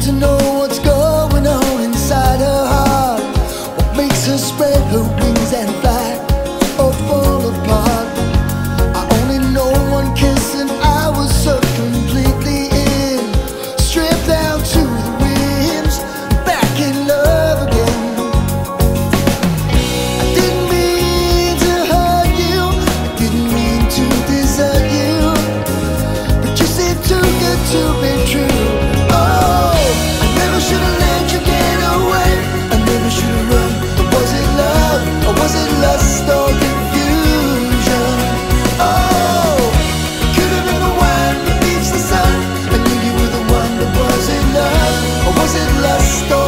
seem to know what's going on inside her heart, what makes her spread her wings and fly or fall apart. I only know one kiss and I was so completely in, stripped down to the rims, back in love again. I didn't mean to hurt you, I didn't mean to desert you, but you seemed too good to be true. Was it lust?